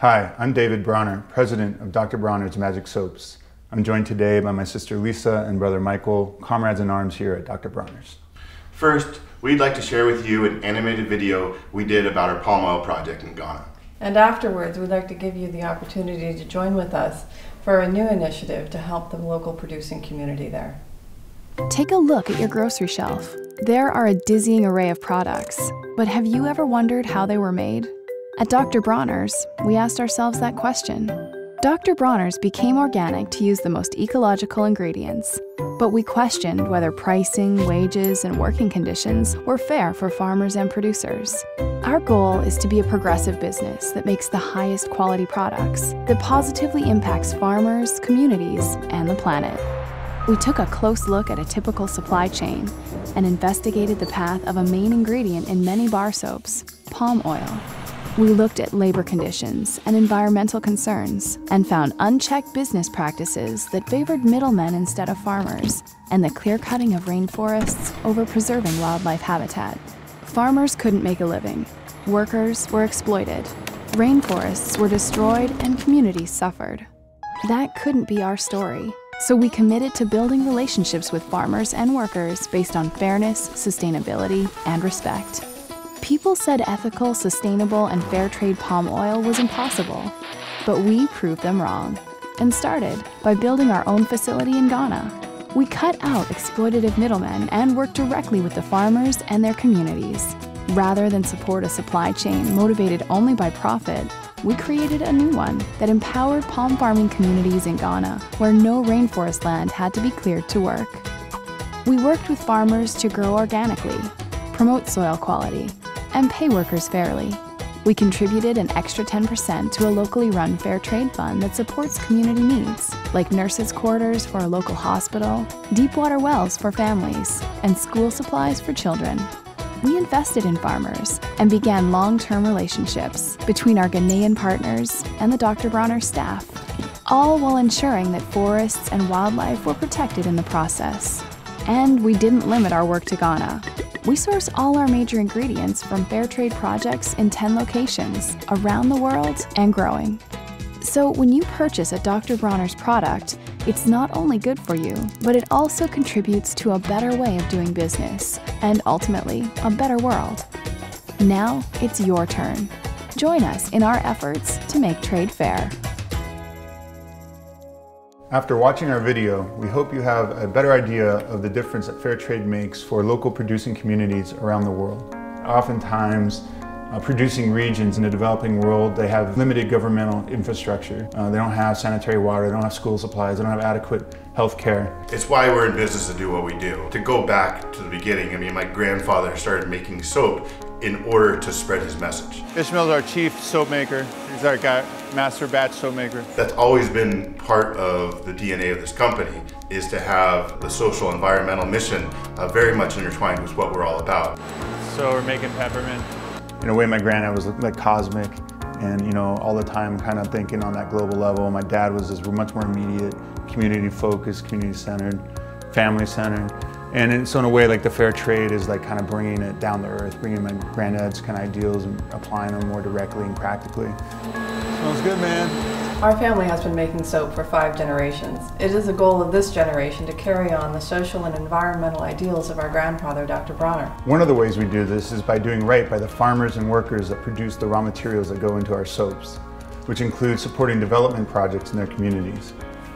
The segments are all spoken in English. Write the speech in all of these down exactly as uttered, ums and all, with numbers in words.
Hi, I'm David Bronner, president of Doctor Bronner's Magic Soaps. I'm joined today by my sister Lisa and brother Michael, comrades in arms here at Doctor Bronner's. First, we'd like to share with you an animated video we did about our palm oil project in Ghana. And afterwards, we'd like to give you the opportunity to join with us for a new initiative to help the local producing community there. Take a look at your grocery shelf. There are a dizzying array of products, but have you ever wondered how they were made? At Doctor Bronner's, we asked ourselves that question. Doctor Bronner's became organic to use the most ecological ingredients, but we questioned whether pricing, wages, and working conditions were fair for farmers and producers. Our goal is to be a progressive business that makes the highest quality products that positively impacts farmers, communities, and the planet. We took a close look at a typical supply chain and investigated the path of a main ingredient in many bar soaps, palm oil. We looked at labor conditions and environmental concerns and found unchecked business practices that favored middlemen instead of farmers and the clear-cutting of rainforests over preserving wildlife habitat. Farmers couldn't make a living. Workers were exploited. Rainforests were destroyed and communities suffered. That couldn't be our story. So we committed to building relationships with farmers and workers based on fairness, sustainability, and respect. People said ethical, sustainable, and fair trade palm oil was impossible, but we proved them wrong and started by building our own facility in Ghana. We cut out exploitative middlemen and worked directly with the farmers and their communities. Rather than support a supply chain motivated only by profit, we created a new one that empowered palm farming communities in Ghana, where no rainforest land had to be cleared to work. We worked with farmers to grow organically, promote soil quality, and pay workers fairly. We contributed an extra ten percent to a locally run fair trade fund that supports community needs, like nurses' quarters for a local hospital, deep water wells for families, and school supplies for children. We invested in farmers and began long-term relationships between our Ghanaian partners and the Doctor Bronner staff, all while ensuring that forests and wildlife were protected in the process. And we didn't limit our work to Ghana. We source all our major ingredients from fair trade projects in ten locations around the world and growing. So when you purchase a Doctor Bronner's product, it's not only good for you, but it also contributes to a better way of doing business and ultimately a better world. Now it's your turn. Join us in our efforts to make trade fair. After watching our video, we hope you have a better idea of the difference that fair trade makes for local producing communities around the world. Oftentimes, uh, producing regions in the developing world, they have limited governmental infrastructure. Uh, they don't have sanitary water, they don't have school supplies, they don't have adequate health care. It's why we're in business to do what we do. To go back to the beginning, I mean, my grandfather started making soap in order to spread his message. Ishmael's our chief soap maker. He's our guy, master batch soap maker. That's always been part of the D N A of this company, is to have the social environmental mission uh, very much intertwined with what we're all about. So we're making peppermint. In a way, my granddad was like cosmic and, you know, all the time kind of thinking on that global level. My dad was this much more immediate, community-focused, community-centered, family-centered. And in, so in a way, like the fair trade is like kind of bringing it down to earth, bringing my granddad's kind of ideals and applying them more directly and practically. Sounds good, man. Our family has been making soap for five generations. It is the goal of this generation to carry on the social and environmental ideals of our grandfather, Doctor Bronner. One of the ways we do this is by doing right by the farmers and workers that produce the raw materials that go into our soaps, which includes supporting development projects in their communities.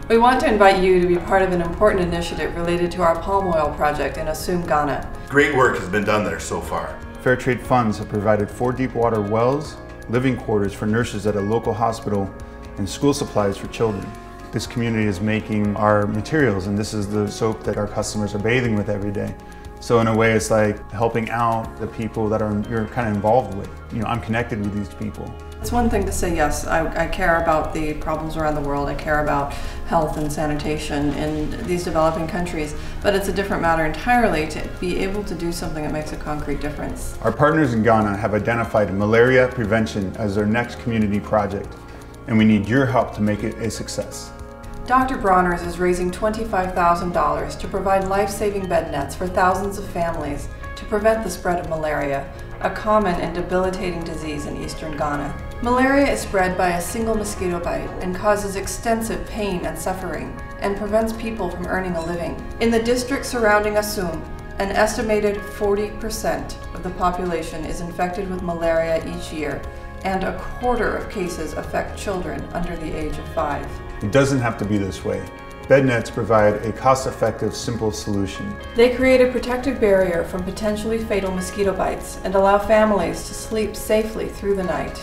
We want to invite you to be part of an important initiative related to our palm oil project in Asuom, Ghana. Great work has been done there so far. Fair trade funds have provided four deep water wells, living quarters for nurses at a local hospital, and school supplies for children. This community is making our materials, and this is the soap that our customers are bathing with every day. So in a way, it's like helping out the people that are, you're kind of involved with. You know, I'm connected with these people. It's one thing to say, yes, I, I care about the problems around the world, I care about health and sanitation in these developing countries, but it's a different matter entirely to be able to do something that makes a concrete difference. Our partners in Ghana have identified malaria prevention as their next community project, and we need your help to make it a success. Doctor Bronner's is raising twenty-five thousand dollars to provide life-saving bed nets for thousands of families to prevent the spread of malaria, a common and debilitating disease in eastern Ghana. Malaria is spread by a single mosquito bite and causes extensive pain and suffering, and prevents people from earning a living. In the district surrounding Asuom, an estimated forty percent of the population is infected with malaria each year, and a quarter of cases affect children under the age of five. It doesn't have to be this way. Bed nets provide a cost-effective, simple solution. They create a protective barrier from potentially fatal mosquito bites and allow families to sleep safely through the night.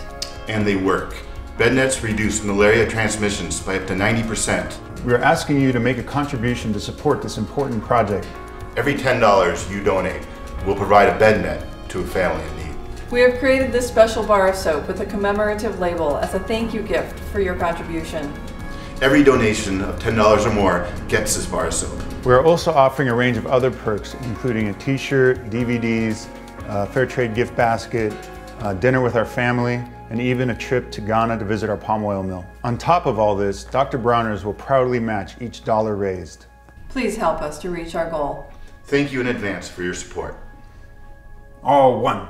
And they work. Bed nets reduce malaria transmissions by up to ninety percent. We are asking you to make a contribution to support this important project. Every ten dollars you donate will provide a bed net to a family in need. We have created this special bar of soap with a commemorative label as a thank you gift for your contribution. Every donation of ten dollars or more gets this bar of soap. We are also offering a range of other perks, including a t-shirt, D V Ds, a fair trade gift basket, a dinner with our family, and even a trip to Ghana to visit our palm oil mill. On top of all this, Doctor Bronner's will proudly match each dollar raised. Please help us to reach our goal. Thank you in advance for your support. All one.